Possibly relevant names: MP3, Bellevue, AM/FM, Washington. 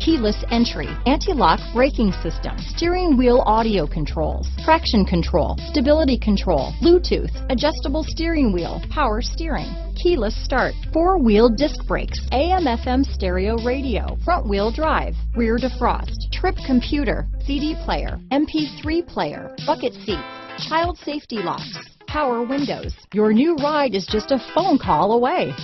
keyless entry, anti-lock braking system, steering wheel audio controls, traction control, stability control, Bluetooth, adjustable steering wheel, power steering, keyless start, 4-wheel disc brakes, AM/FM stereo radio, front wheel drive, rear defrost, trip computer, CD player, MP3 player, bucket seats, child safety locks, power windows. Your new ride is just a phone call away.